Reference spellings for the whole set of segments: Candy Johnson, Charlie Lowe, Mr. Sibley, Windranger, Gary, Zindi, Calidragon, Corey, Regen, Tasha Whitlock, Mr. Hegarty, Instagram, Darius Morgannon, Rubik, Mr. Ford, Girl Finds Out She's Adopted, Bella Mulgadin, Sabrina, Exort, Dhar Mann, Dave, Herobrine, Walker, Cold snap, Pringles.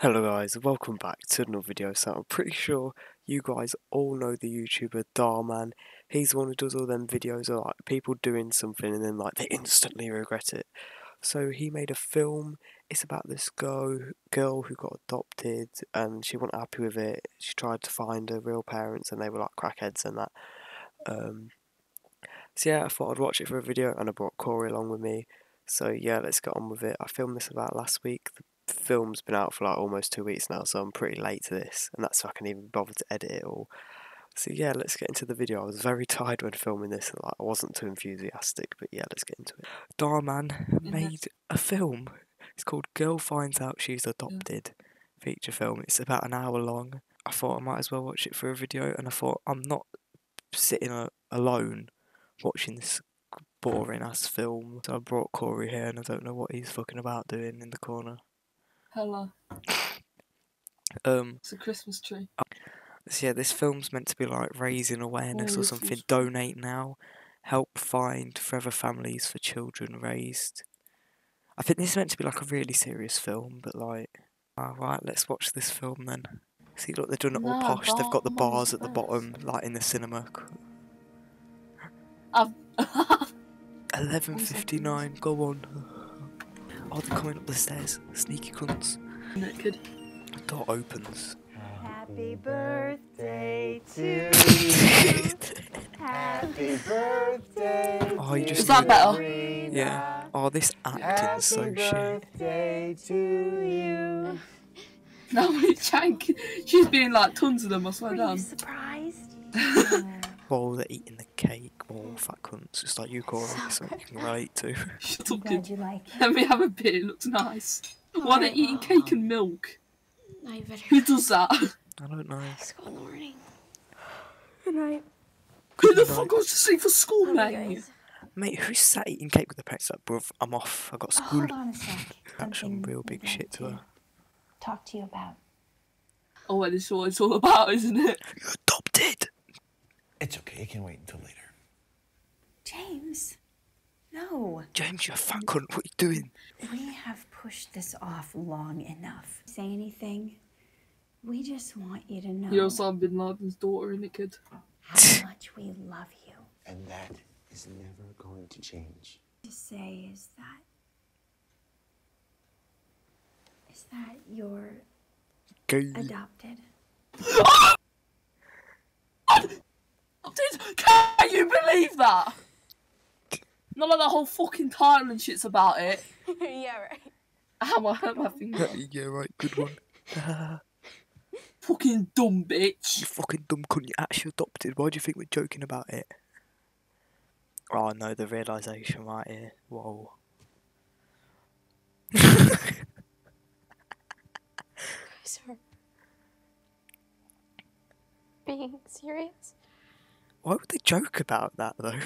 Hello guys, welcome back to another video. So I'm pretty sure you guys all know the YouTuber Dhar Mann. He's the one who does all them videos of like people doing something and then like they instantly regret it. So he made a film. It's about this girl who got adopted and she wasn't happy with it. She tried to find her real parents and they were like crackheads and that. So yeah, I thought I'd watch it for a video and I brought Corey along with me. So yeah, let's get on with it. I filmed this about last week. Film's been out for like almost 2 weeks now, so I'm pretty late to this, and that's why I can even bother to edit it all. So yeah, let's get into the video. I was very tired when filming this, and like, I wasn't too enthusiastic, but yeah, let's get into it. Dhar Mann made a film. It's called Girl Finds Out She's Adopted, feature film. It's about an hour long. I thought I might as well watch it for a video, and I thought I'm not sitting alone watching this boring ass film. So I brought Corey here, and I don't know what he's fucking about doing in the corner. Hello. It's a Christmas tree. So yeah, this film's meant to be like raising awareness or something. Donate now. Help find forever families for children raised. I think this is meant to be like a really serious film, but like... Alright, let's watch this film then. See, look, they're doing it all posh. They've got the bars at the bottom, like in the cinema. 11:59, go on. Oh, they're coming up the stairs. Sneaky cunts. Naked. The door opens. Happy birthday to you. Happy birthday to you. Is that better? Yeah. Oh, this acting's so shit. Happy birthday to you. Now we're janking. She's being like tons of them, I swear down. Are you surprised? Oh, they're eating the cake. Oh, fat cunts. It's like you, Corey, so I can relate to. Shut up, kid. Let me have a bit. It looks nice. Oh, why are they eating cake and milk? Who does that? I don't know. School morning. Good night. Who the fuck goes to sleep for school, mate? Mate, who sat eating cake with the parents? Like, bruv, I'm off. I got school. Oh, hold on a sec. That's some real big shit to her. Talk to you about. Oh, well, this is what it's all about, isn't it? You're adopted. It's okay, it can wait until later. James, no. James, you're a fat cunt, what are you doing? We have pushed this off long enough. Say anything, we just want you to know. You're Osama bin Laden's daughter, innit, kid? How much we love you. And that is never going to change. What to say is that... you're... Gay. Adopted. Can you believe that? Not like that whole fucking Thailand shit's about it. Yeah, right. How I hurt my finger. Yeah, right, good one. Fucking dumb bitch. You fucking dumb cunt, you actually adopted. Why do you think we're joking about it? Oh no, the realisation right here. Whoa. Sorry. Being serious? Why would they joke about that though?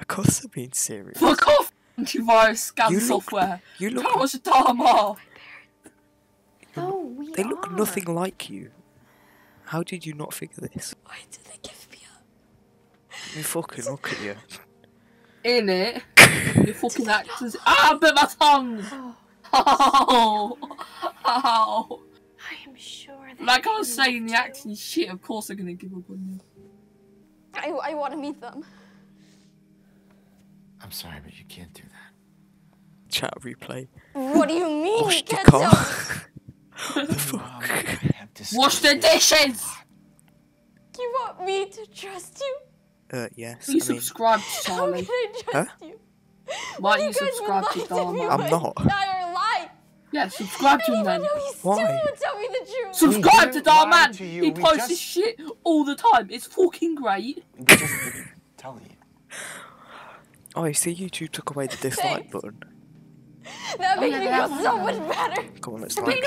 Of course they're being serious. Fuck off! Antivirus scan software. You look. How much Dhar Mann? They look nothing like you. How did you not figure this? Why did they give me up? You fucking look at you. In it. You fucking actors. Ah, bit my tongue. Oh. Ow. I am sure. Like I was saying, the acting shit. Of course they're gonna give up on you. I want to meet them. I'm sorry, but you can't do that. Chat replay. What do you mean? Wash the car. Wash the dishes! You want me to trust you? Yes. You subscribe to Charlie. Huh? Why do you subscribe to Dhar Mann? I'm not. Yeah, subscribe to him then. Why? Tell me the truth. Subscribe to Dhar Mann. He posts his shit all the time. It's fucking great. Just telling you. Oh, you see, YouTube took away the dislike button. That makes me feel so much better. Come on, let's like it.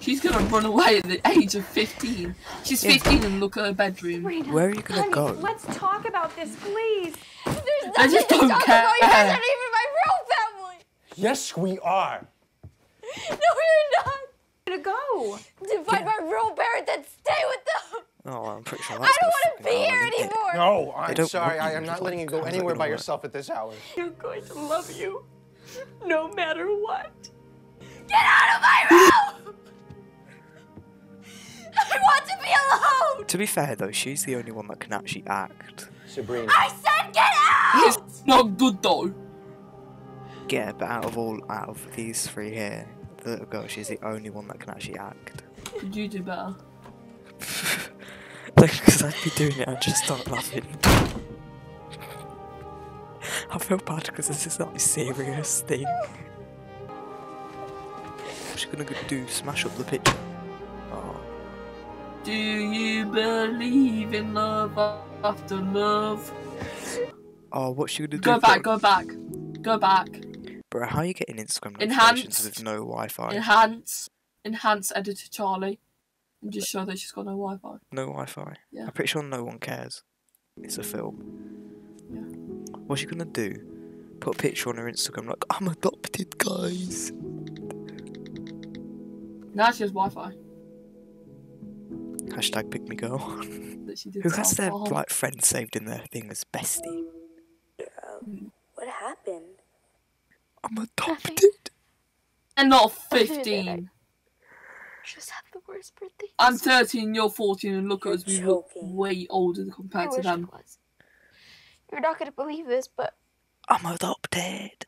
She's gonna run away at the age of 15. She's 15 and look at her bedroom. Where are you gonna go? Let's talk about this, please. There's nothing to talk about. You guys aren't even my real family. Yes, we are. No, you're not. Where to go? To find my real parents and stay with them. Oh, I'm pretty sure that's I don't want to be here anymore. No, I'm sorry. I am not letting you go anywhere by yourself at this hour. You're going to love you, no matter what. Get out of my To be fair though, she's the only one that can actually act. Sabrina. I said get out! It's not good though. Yeah, but out of these three here, the little girl, she's the only one that can actually act. Could you do better? Because I'd be doing it and just start laughing. I feel bad because this is not a serious thing. What's she gonna do? Smash up the picture? Oh. Do you believe in love after love? Oh, what's she gonna do? Go back, go back, go back. Bro, how are you getting Instagram notifications with no Wi-Fi? Enhance, enhance, editor Charlie. And just show that she's got no Wi-Fi. No Wi-Fi? Yeah. I'm pretty sure no one cares. It's a film. Yeah. What's she gonna do? Put a picture on her Instagram like, I'm adopted, guys. Now she has Wi-Fi. Hashtag pick me girl. Who has their like friend saved in their thing as bestie? What happened? I'm adopted. And not 15. Just had the worst birthday. I'm 13, you're 14, and look at us, we look way older compared to them. You're not gonna believe this, but I'm adopted.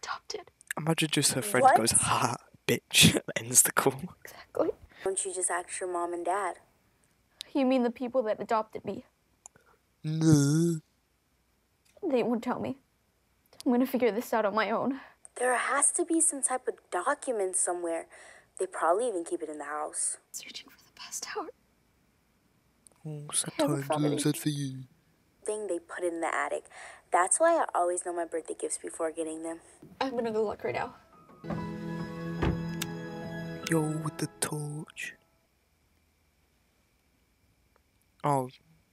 Adopted. Imagine just her friend goes, ha, bitch, ends the call. Exactly. Why don't you just ask your mom and dad? You mean the people that adopted me? No. They won't tell me. I'm gonna figure this out on my own. There has to be some type of document somewhere. They probably even keep it in the house. Searching for the past hour. Oh, sometimes that's for you. Thing they put in the attic. That's why I always know my birthday gifts before getting them. I'm gonna go look right now. Yo, with the torch. Oh,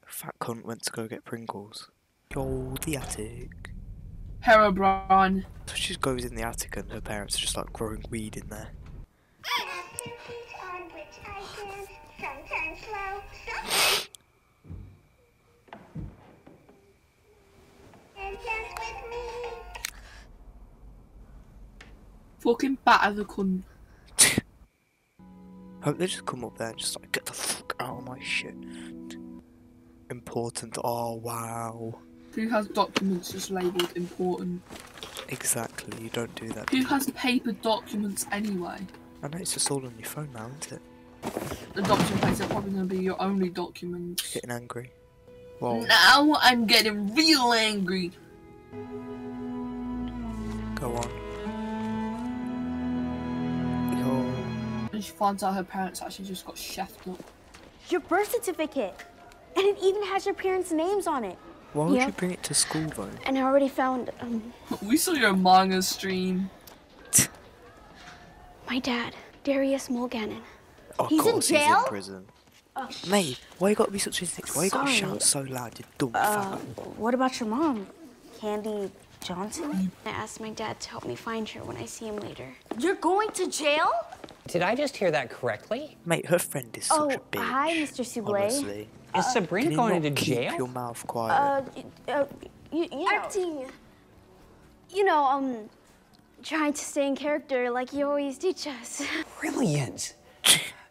fat cunt went to go get Pringles. Yo, the attic. Herobrine. So she goes in the attic and her parents are just like growing weed in there. Fucking batter the cunt. Hope they just come up there and just like get the fuck out of my shit. Important. Oh wow. Who has documents just labelled important? Exactly, you don't do that. Who has paper documents anyway? I know it's just all on your phone now, isn't it? The adoption place are probably going to be your only documents. Getting angry. Whoa. Now I'm getting real angry. Go on. Yo. And she finds out her parents actually just got chefed up. Your birth certificate! And it even has your parents' names on it. Why would you bring it to school though? And I already found We saw your manga stream. My dad, Darius Morgannon. Oh, he's in jail? He's in prison. Oh. Mate, why you gotta be such a dick? Why you gotta shout so loud, you dumb fucker? What about your mom? Candy Johnson? I asked my dad to help me find her when I see him later. You're going to jail? Did I just hear that correctly? Mate, her friend is such a bitch. Hi, Mr. Sibley. Honestly. Is Sabrina going into jail? Keep your mouth quiet. You know, acting. You know, trying to stay in character like you always teach us. Brilliant.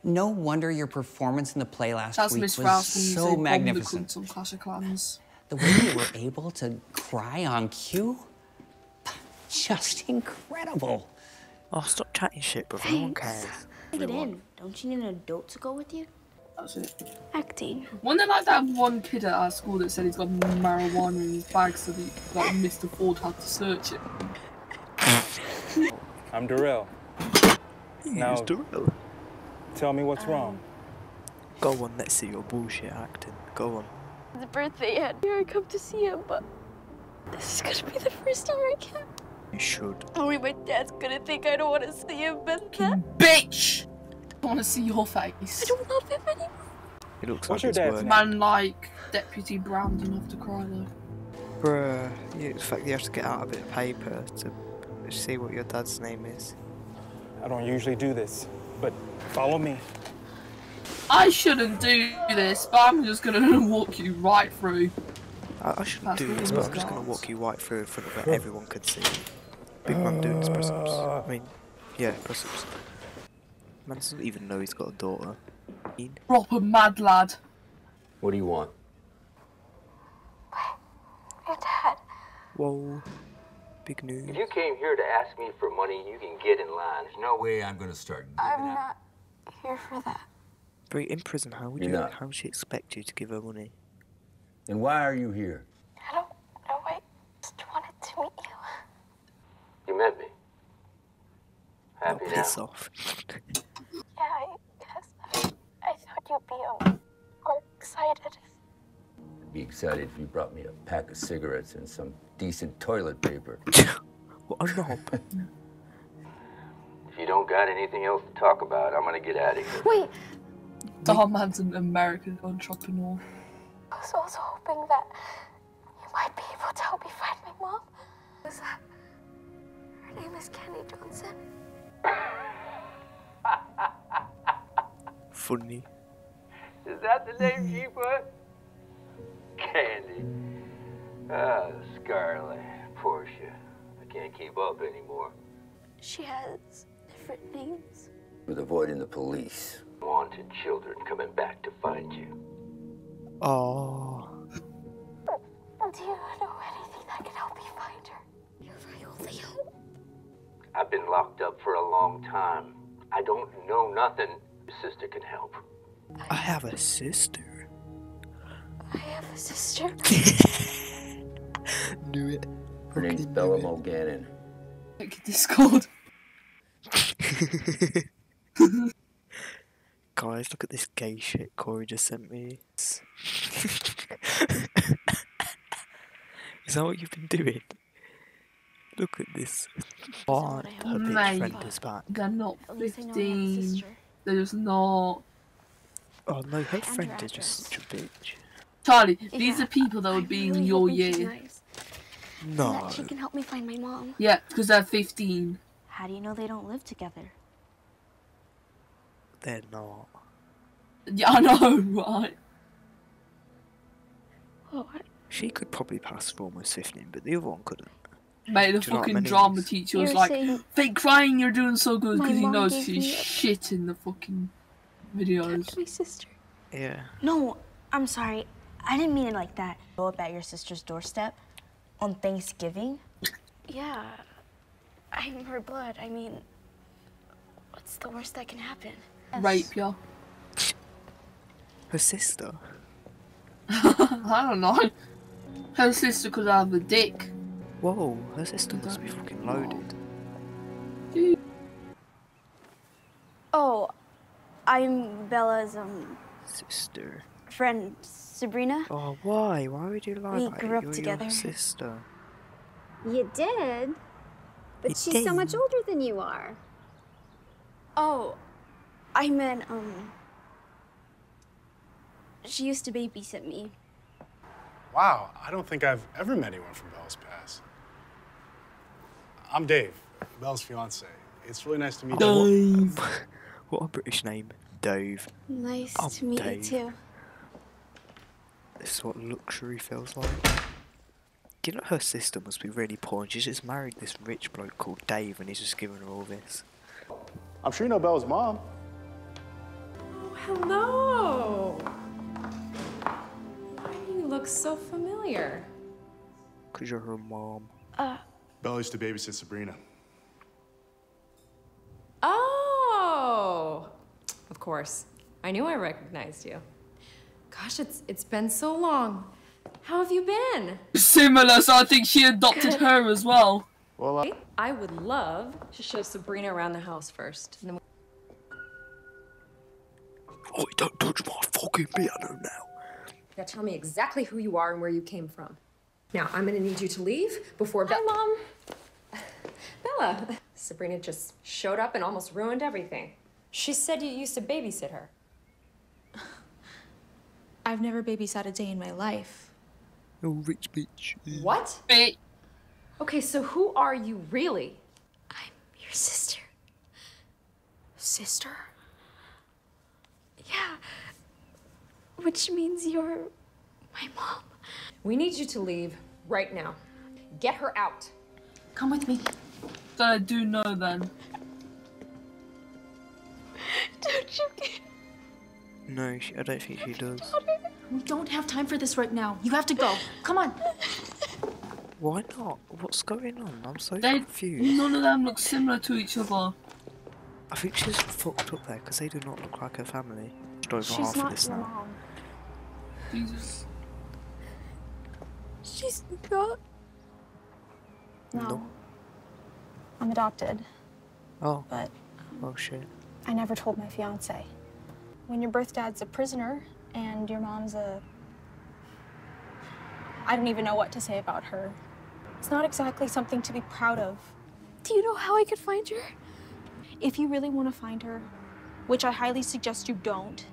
No wonder your performance in the play last week was so magnificent. The way you were able to cry on cue, just incredible. Oh, stop chatting shit, bro. No one cares. Take it in. Don't you need an adult to go with you? That's it. Acting. Wasn't there like that one kid at our school that said he's got marijuana in his bag so that like Mr. Ford had to search it? I'm Darrell. Now, Darrell. Tell me what's wrong. Go on, let's see your bullshit acting. Go on. It's a birthday yet. Here I come to see him, but this is gonna be the first time I can. You should. Only my dad's gonna think I don't want to see him, but that bitch! I want to see your face. I don't love him anymore. It looks like it's working. Man, like Deputy Brown's enough to cry though. Bruh, in fact, you have to get out a bit of paper to see what your dad's name is. I don't usually do this, but follow me. I shouldn't do this, but I'm just gonna walk you right through. I shouldn't do this, but I'm just gonna walk you right through in front of where everyone could see. Big man doing his press-ups. I mean, yeah, press-ups. Man doesn't even know he's got a daughter. Proper mad lad. What do you want? You're dead. Whoa. Big news. If you came here to ask me for money, you can get in line. There's no way I'm gonna start giving out. I'm not here for that. Brie, in prison, how would you, how would she expect you to give her money? And why are you here? I don't know. I just wanted to meet you. You met me. Happy now. Piss off. Yeah, I guess. I thought you'd be more excited. Be excited if you brought me a pack of cigarettes and some decent toilet paper. What a knob. If you don't got anything else to talk about, I'm gonna get out of here. Wait. Dhar Mann's an American entrepreneur. I was also hoping that you might be able to help me find my mom. Was that... Her name is Candy Johnson. Funny. Is that the name she put? Candy. Oh, Scarlet, Portia. I can't keep up anymore. She has different names. With avoiding the police. Wanted children coming back to find you. Oh. Do you know anything that can help you find her? You're my only hope. I've been locked up for a long time. I don't know nothing. Your sister can help. I have a sister. I have a sister. Knew it. Her name's Bella Mulgadin. Look at Discord. Guys, look at this gay shit Corey just sent me. Is that what you've been doing? Look at this. Oh, her big friend is back. They're not 15. They're just not. Oh no, her friend is just such a bitch. Charlie, these are people that would be really in your year. Nice. No. That she can help me find my mom. Yeah, because they're 15. How do you know they don't live together? They're not. Yeah, I know, right? What? She could probably pass for almost 15, but the other one couldn't. Mate, the fucking drama teacher was like, fake crying, you're doing so good, because he knows she's shit in the fucking videos. My sister. Yeah. No, I'm sorry. I didn't mean it like that. Go up at your sister's doorstep on Thanksgiving? Yeah. I'm her blood. I mean, what's the worst that can happen? Rape, y'all. Her sister? I don't know. Her sister could have a dick. Whoa, her sister must be fucking loaded. Dude. Oh, I'm Bella's, sister. Friend Sabrina. Oh, why? Why would you lie? We grew up together. Your sister. You did, but she's so much older than you are. Oh, I meant she used to babysit me. Wow, I don't think I've ever met anyone from Bella's past. I'm Dave, Bella's fiance. It's really nice to meet you. Dave. What a British name, Dave. Nice to meet you too. This is what luxury feels like. You know, her sister must be really poor, and she's just married this rich bloke called Dave, and he's just giving her all this. I'm sure you know Bella's mom. Oh, hello. Why do you look so familiar? Because you're her mom. Bella used to babysit Sabrina. Oh! Of course. I knew I recognized you. Gosh, it's been so long. How have you been? Similar, so I think she adopted her as well. Well, I would love to show Sabrina around the house first. And then oh, don't touch my fucking piano now. You gotta tell me exactly who you are and where you came from. Now, I'm gonna need you to leave before Bella. Hi, Mom. Bella. Sabrina just showed up and almost ruined everything. She said you used to babysit her. I've never babysat a day in my life. Oh, rich bitch. What? Okay, so who are you really? I'm your sister. Sister? Yeah. Which means you're my mom. We need you to leave right now. Get her out. Come with me. That I do know then. Don't you get No, I don't think she does. We don't have time for this right now. You have to go. Come on. Why not? What's going on? I'm so confused. None of them look similar to each other. I think she's fucked up there because they do not look like her family. She's not wrong. Jesus. She's not. No. I'm adopted. Oh. But. Oh shit. I never told my fiance. When your birth dad's a prisoner and your mom's a. I don't even know what to say about her. It's not exactly something to be proud of. Do you know how I could find her? If you really want to find her, which I highly suggest you don't.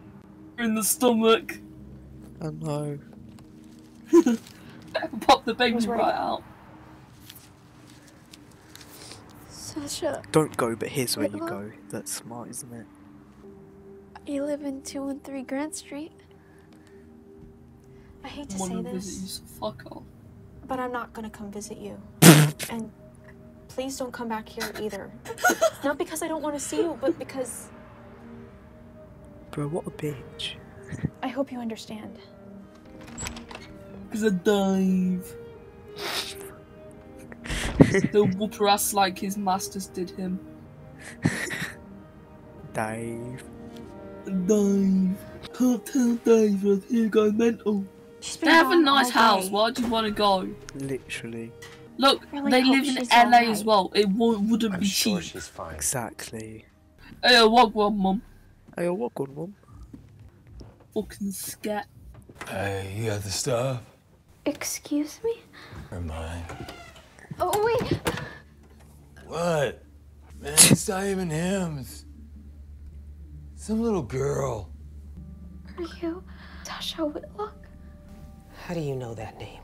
In the stomach. I know. Pop the baby right out. Sasha. Don't go, but here's where you go. That's smart, isn't it? You live in 213 Grant Street. I hate to say this, fuck off. But I'm not gonna come visit you. And please don't come back here either. Not because I don't want to see you, but because... Bro, what a bitch. I hope you understand. He's a dive. He'll whoop her ass like his masters did him. Dave. Dave. Can't tell Dave that he'll go mental. They have a nice house, why do you want to go? Literally. Look, really they live in LA as well, it wouldn't be cheap. Sure she's fine. Exactly. Hey, I walk one, mum. Hey, I walk one, mum. Fucking scat. Hey, you got the stuff? Excuse me? Never mind. Oh, wait. What? Man, it's not even him. It's some little girl. Are you Tasha Whitlock? How do you know that name?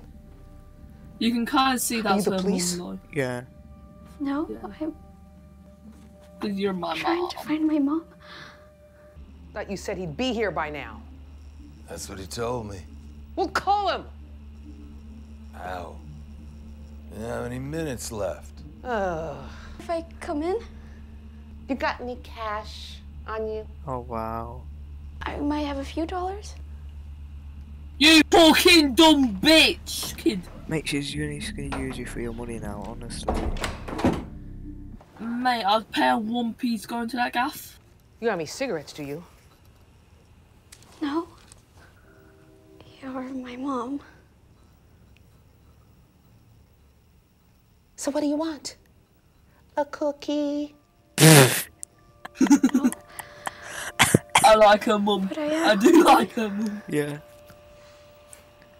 You can kind of see that's her mom. Yeah. No, yeah. You're my mom. Trying to find my mom. Thought you said he'd be here by now. That's what he told me. We'll call him. Ow. How many minutes left? If I come in? You got any cash on you? Oh, wow. I might have a few dollars. You fucking dumb bitch, kid. Mate, she's just gonna use you for your money now, honestly. Mate, I'd pay a 1p to go into that gaff. You got any cigarettes, do you? No. You're my mom. So what do you want? A cookie? No. I like her mum. I do like her mum. Yeah.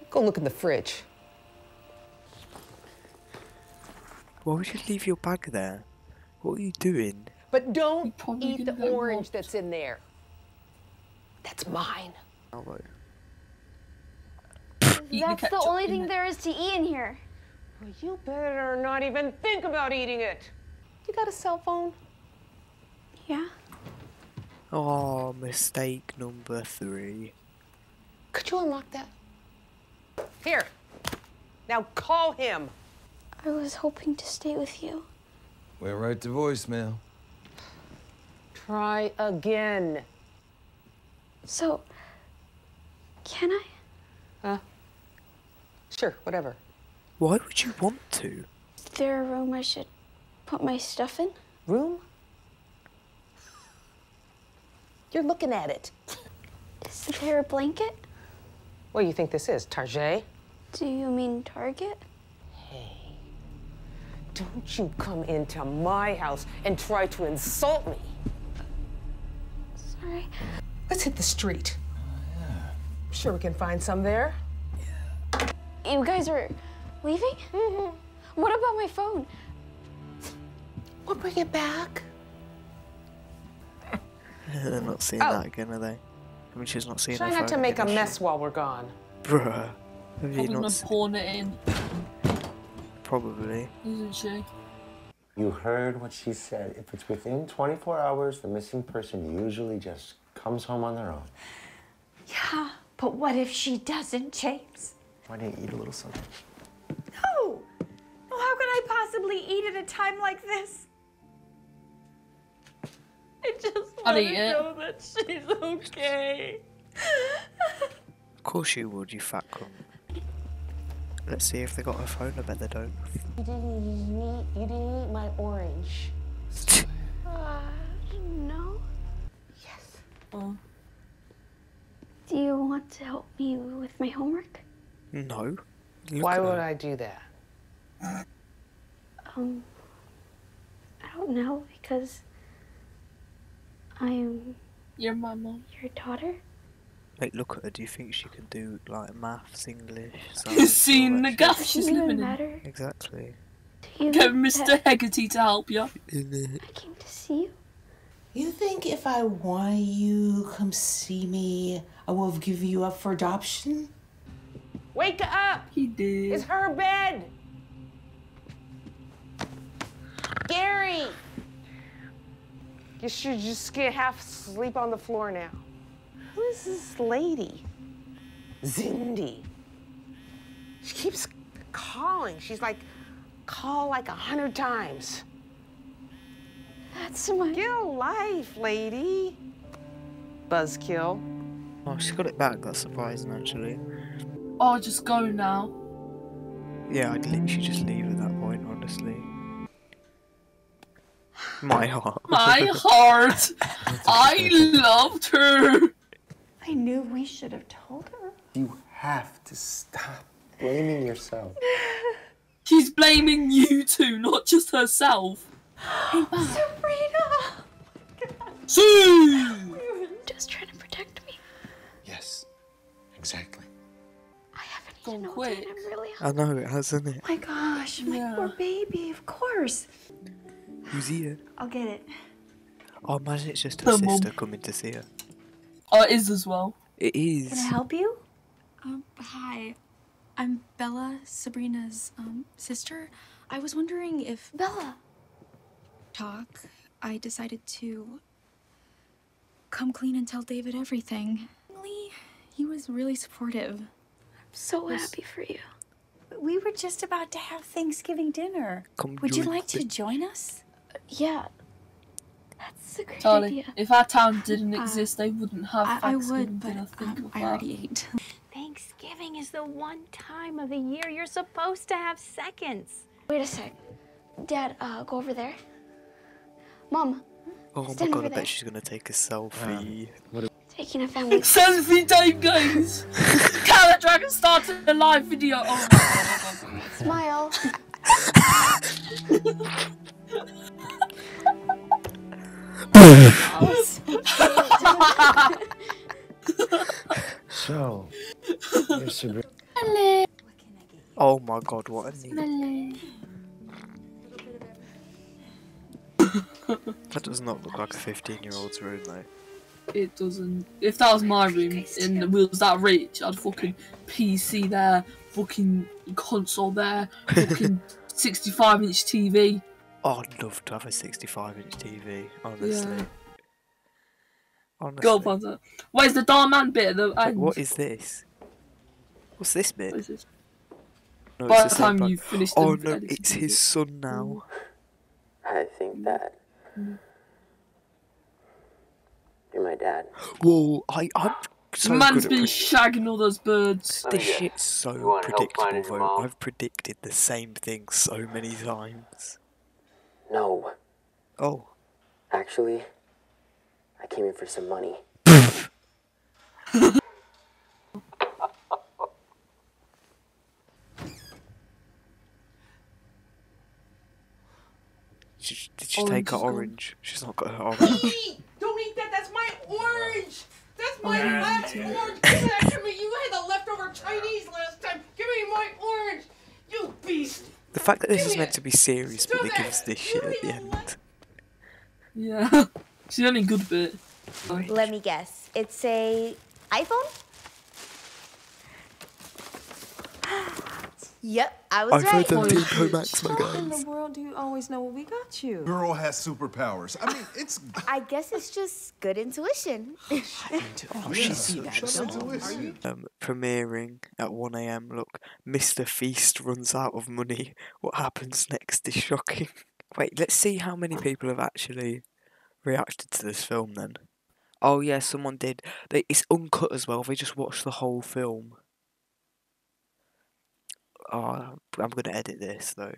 Go look in the fridge. Why would you leave your bag there? What are you doing? But don't eat the orange that's in there. That's mine. Oh, right. That's the only thing there is to eat in here. Well, you better not even think about eating it. You got a cell phone? Yeah. Oh, mistake number 3. Could you unlock that? Here. Now call him. I was hoping to stay with you. Went right to voicemail. Try again. So, can I? Sure, whatever. Why would you want to? Is there a room I should put my stuff in? Room? You're looking at it. Is there a blanket? What do you think this is, Target? Do you mean Target? Hey, don't you come into my house and try to insult me. Sorry. Let's hit the street. Yeah. I'm sure we can find some there. Yeah. You guys are leaving? Mm-hmm. What about my phone? We'll bring it back. They're not seeing that again, are they? I mean, she's not seeing her phone. Try not to make a mess while we're gone. Bruh. Have you not seen? Pawn it in. Probably. Isn't she? You heard what she said. If it's within 24 hours, the missing person usually just comes home on their own. Yeah, but what if she doesn't, James? Why didn't you eat a little something? No! Well, how could I possibly eat at a time like this? I just want to know that she's okay. Of course you would, you fat cunt. Let's see if they got a phone. I bet they don't. You didn't eat my orange. No? Yes. Oh. Do you want to help me with my homework? No. Why would I do that? I don't know, because I'm... Your mama. Your daughter? Like, look at her. Do you think she can do, like, maths, English, science? You've seen the guff she's living in. Exactly. Get Mr. Hegarty to help you. I came to see you. You think if I want you to come see me, I will give you up for adoption? Wake up! He did. It's her bed! Gary! You should just get half asleep on the floor now. Who is this lady? Zindi. She keeps calling. She's like, call like 100 times. That's my... Get a life, lady. Buzzkill. Oh, she got it back. That's surprising, actually. Oh, just go now. Yeah, I'd literally just leave at that point, honestly. My heart. My heart! I loved her! I knew we should have told her. You have to stop blaming yourself. She's blaming you two, not just herself. Hey, Sabrina! Oh my God. You were just trying to protect me. Yes, exactly. I haven't eaten all day, and I'm really hungry. I know, it has, isn't it? Oh my gosh, my poor baby, of course. Who's here? I'll get it. Oh, imagine it's just her sister coming to see her. Oh, it is as well. It is. Can I help you? Hi. I'm Bella, Sabrina's sister. I was wondering if... Bella! Talk. I decided to come clean and tell David everything. He was really supportive. I'm so happy for you. We were just about to have Thanksgiving dinner. Would you like to join us? Yeah, that's a great idea. If our town didn't exist, they wouldn't have Thanksgiving dinner. I already ate. Thanksgiving is the one time of the year you're supposed to have seconds. Wait a sec. Dad, go over there. Mom, oh my God, I bet she's gonna take a selfie. Taking a family selfie time, guys. Calidragon started a live video. Oh my God. Smile. So, you're Sabrina. Hello. Oh my God, what a need. That does not look like a 15-year-old's room, though. It doesn't. If that was my room and we was that rich, I'd fucking PC there, fucking console there, fucking 65-inch TV. Oh, I'd love to have a 65-inch TV, honestly. Yeah. Honestly. Girl Finds Out. Where's the Dhar Mann bit at the end? What is this? What's this bit? What is this? No, by the time you finish the it's his son now. I think that you're my dad. Whoa, I'm so man's been shagging all those birds. This shit's so predictable, though. I've predicted the same thing so many times. No. Oh. Actually, I came in for some money. Did she take her orange? She's not got her orange. Hey, don't eat that. That's my orange. That's my last orange. Give me. You had the leftover Chinese last time. Give me my orange, you beast. The fact that this is meant to be serious, but they give us this shit at the end. Yeah, she's only good bit. Orange. Let me guess. It's a iPhone. Yep, I was right. I've heard them Depot Max, my guys. How in the world do you always know what we got you? Girl has superpowers. I mean, it's... I guess it's just good intuition. Premiering at 1 AM, look. Mr. Feast runs out of money. What happens next is shocking. Wait, let's see how many people have actually reacted to this film then. Oh yeah, someone did. It's uncut as well. They just watched the whole film. Oh, I'm gonna edit this though.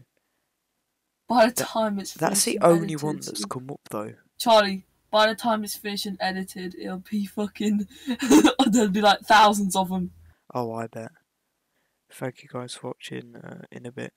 By the time it's finished, that's the only edited one that's come up though. Charlie, by the time it's finished and edited, it'll be fucking. There'll be like thousands of them. Oh, I bet. Thank you guys for watching. In a bit.